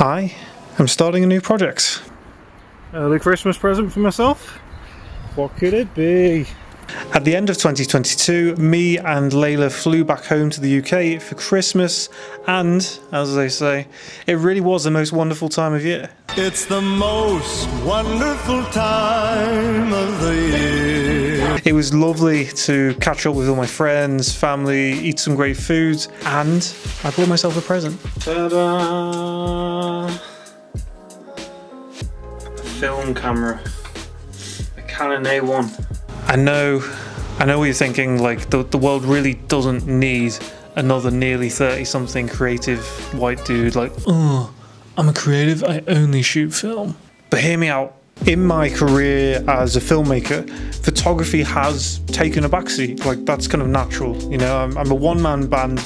I am starting a new project. Early Christmas present for myself? What could it be? At the end of 2022, me and Layla flew back home to the UK for Christmas, and, as they say, it really was the most wonderful time of year. It's the most wonderful time of the year. It was lovely to catch up with all my friends, family, eat some great food, and I bought myself a present. Ta-da! A film camera. A Canon A1. I know what you're thinking, like, the world really doesn't need another nearly 30-something creative white dude like, oh, I'm a creative, I only shoot film. But hear me out. In my career as a filmmaker, photography has taken a backseat. Like, that's kind of natural, you know? I'm a one-man band.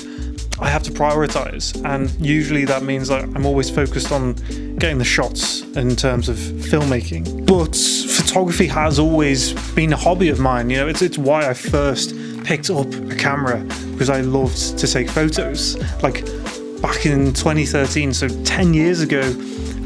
I have to prioritize, and usually that means that I'm always focused on getting the shots in terms of filmmaking. But photography has always been a hobby of mine, you know, it's why I first picked up a camera, because I loved to take photos. Like back in 2013, so 10 years ago,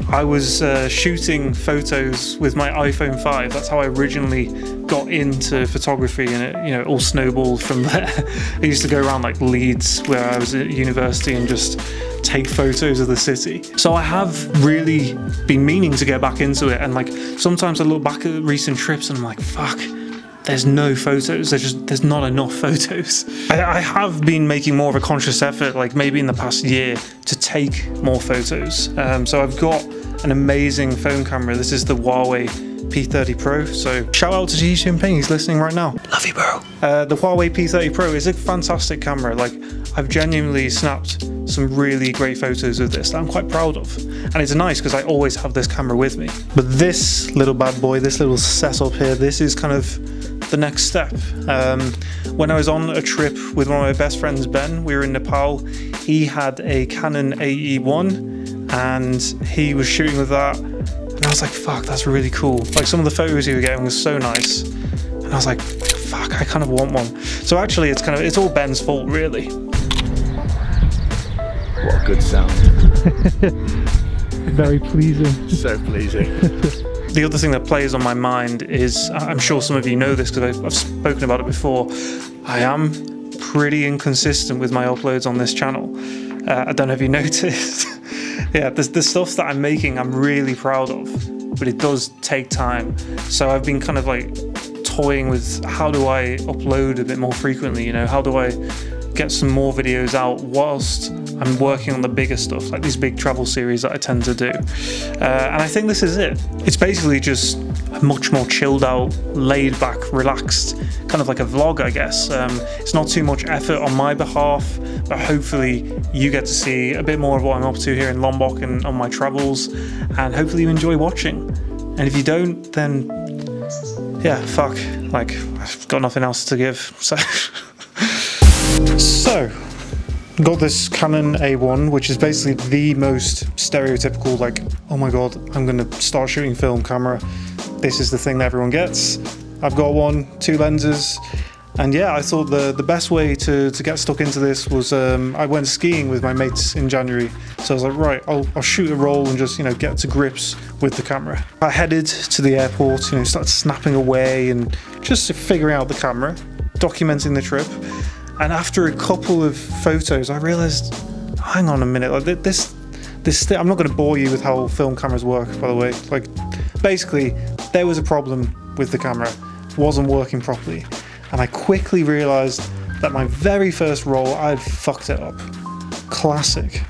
I was shooting photos with my iPhone 5. That's how I originally got into photography, and it, you know, all snowballed from there. I used to go around like Leeds, where I was at university, and just take photos of the city. So I have really been meaning to get back into it, and like sometimes I look back at recent trips and I'm like, fuck, there's no photos, there's not enough photos. I have been making more of a conscious effort, like maybe in the past year, to take more photos. So I've got an amazing phone camera. This is the Huawei P30 Pro, so shout out to Xi Jinping, he's listening right now. Love you, bro. The Huawei P30 Pro is a fantastic camera. Like, I've genuinely snapped some really great photos with this that I'm quite proud of. And it's nice because I always have this camera with me. But this little bad boy, this little setup here, this is kind of the next step. When I was on a trip with one of my best friends, Ben, we were in Nepal. He had a Canon AE1 and he was shooting with that. And I was like, fuck, that's really cool. Like, some of the photos he was getting was so nice. And I was like, fuck, I kind of want one. So actually it's all Ben's fault, really. What a good sound. Very pleasing. So pleasing. The other thing that plays on my mind is, I'm sure some of you know this because I've spoken about it before, I am pretty inconsistent with my uploads on this channel. I don't know if you noticed. Yeah, the stuff that I'm making I'm really proud of, but it does take time. So I've been kind of like toying with, how do I upload a bit more frequently, you know? How do I get some more videos out whilst I'm working on the bigger stuff, like these big travel series that I tend to do. And I think this is it. It's basically just a much more chilled out, laid back, relaxed, kind of like a vlog, I guess. It's not too much effort on my behalf, but hopefully you get to see a bit more of what I'm up to here in Lombok and on my travels, and hopefully you enjoy watching. And if you don't, then yeah, fuck, like, I've got nothing else to give, so. So, got this Canon A1, which is basically the most stereotypical, like, oh my god, I'm gonna start shooting film camera. This is the thing that everyone gets. I've got one, 2 lenses, and yeah, I thought the best way to get stuck into this was, I went skiing with my mates in January, so I was like, right, I'll shoot a roll and just, you know, get to grips with the camera. I headed to the airport, you know, started snapping away and just figuring out the camera, documenting the trip. And after a couple of photos, I realized, hang on a minute, like this, I'm not going to bore you with how film cameras work, by the way. Like, basically, there was a problem with the camera. It wasn't working properly. And I quickly realized that my very first roll, I had fucked it up. Classic.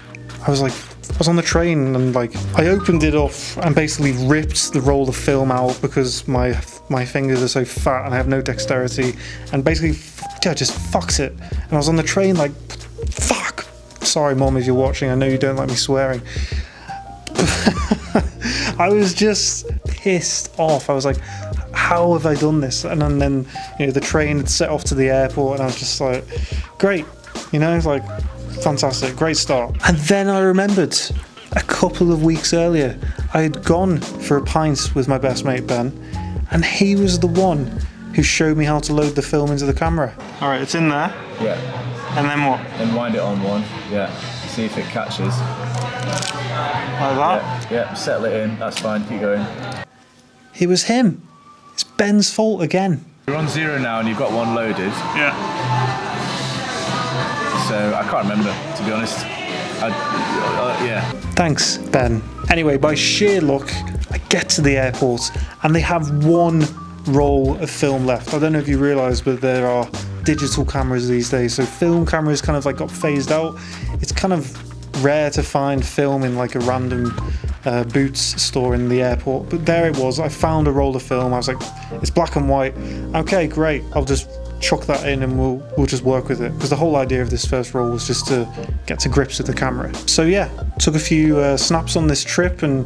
I was on the train and, like, I opened it up and basically ripped the roll of film out because my fingers are so fat and I have no dexterity, and basically, yeah, just fucked it. And I was on the train like, fuck, sorry mom if you're watching, I know you don't like me swearing. I was just pissed off. I was like, how have I done this? And then, you know, the train had set off to the airport and I was just like, great, you know, like, fantastic, great start. And then I remembered a couple of weeks earlier, I had gone for a pint with my best mate Ben, and he was the one who showed me how to load the film into the camera. All right, it's in there. Yeah. And then what? Then wind it on one, yeah. See if it catches. Like that? Yeah, settle it in, that's fine, keep going. It was him. It's Ben's fault again. You're on zero now and you've got one loaded. Yeah. So I can't remember, to be honest. Yeah. Thanks, Ben. Anyway, by sheer luck, I get to the airport and they have one roll of film left. I don't know if you realise, but there are digital cameras these days, so film cameras kind of like got phased out. It's kind of rare to find film in like a random Boots store in the airport, but there it was. I found a roll of film. I was like, it's black and white. Okay, great. I'll just chuck that in and we'll just work with it, because the whole idea of this first roll was just to get to grips with the camera. So yeah, took a few snaps on this trip, and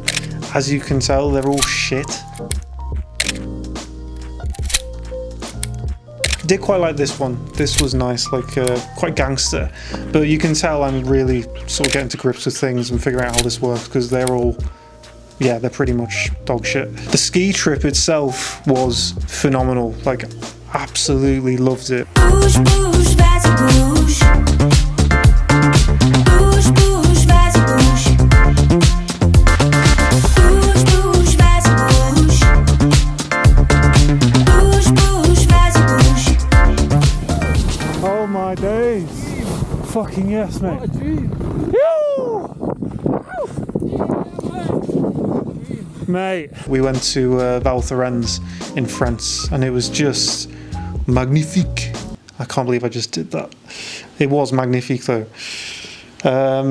as you can tell, they're all shit. I did quite like this one. This was nice, like quite gangster, but you can tell I'm really sort of getting to grips with things and figuring out how this works, because they're all, yeah, they're pretty much dog shit. The ski trip itself was phenomenal, like absolutely loved it. Push, push, that's a push. Push, push, that's a push. Push, push, that's a push. Push, push, that's a push. Oh my days. Fucking yes, mate. What a dream. Mate. We went to Val Thorens in France, and it was just magnifique. I can't believe I just did that. It was magnifique though. God,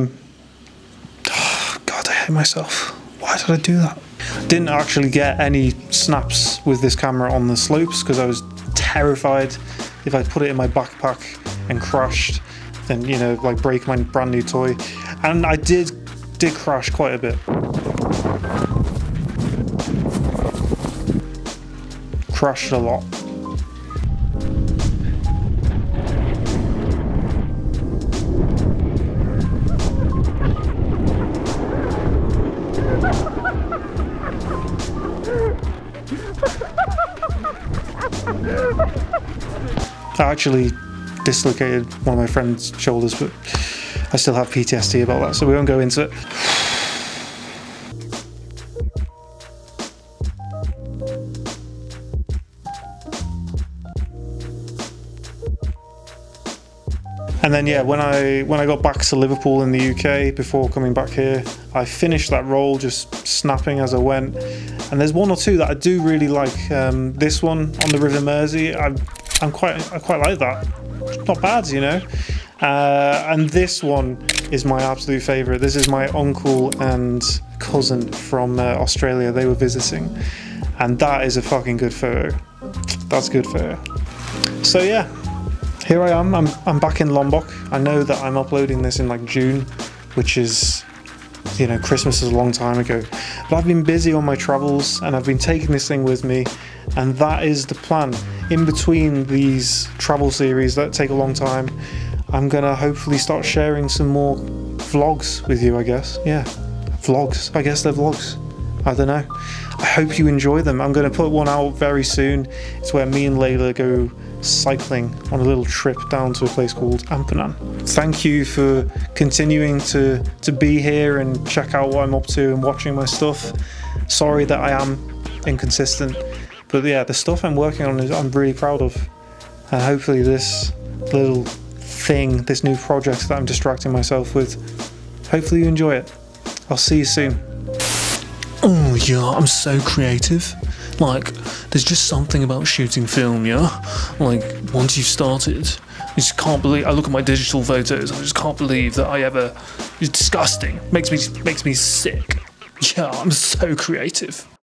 I hate myself. Why did I do that? Didn't actually get any snaps with this camera on the slopes because I was terrified if I put it in my backpack and crashed, then, you know, like break my brand new toy. And I did crash quite a bit. Crashed a lot. I actually dislocated one of my friend's shoulders, but I still have PTSD about that, so we won't go into it. And then yeah, when I got back to Liverpool in the UK before coming back here, I finished that roll just snapping as I went. And there's one or two that I do really like. This one on the River Mersey, I quite like that. It's not bad, you know. And this one is my absolute favourite. This is my uncle and cousin from Australia. They were visiting, and that is a fucking good photo. That's good photo. So yeah. Here I am, I'm back in Lombok. I know that I'm uploading this in like June, which is, you know, Christmas is a long time ago. But I've been busy on my travels and I've been taking this thing with me, and that is the plan. In between these travel series that take a long time, I'm gonna hopefully start sharing some more vlogs with you, I guess. Yeah, vlogs, I guess they're vlogs. I don't know. I hope you enjoy them. I'm gonna put one out very soon. It's where me and Layla go cycling on a little trip down to a place called Ampenan. Thank you for continuing to be here and check out what I'm up to and watching my stuff. Sorry that I am inconsistent, but yeah, the stuff I'm working on is, I'm really proud of, and hopefully this little thing, this new project that I'm distracting myself with, hopefully you enjoy it. I'll see you soon. Oh yeah, I'm so creative. Like, there's just something about shooting film, yeah? Like, once you've started, I just can't believe, I look at my digital photos, I just can't believe that I ever, it's disgusting, makes me sick. Yeah, I'm so creative.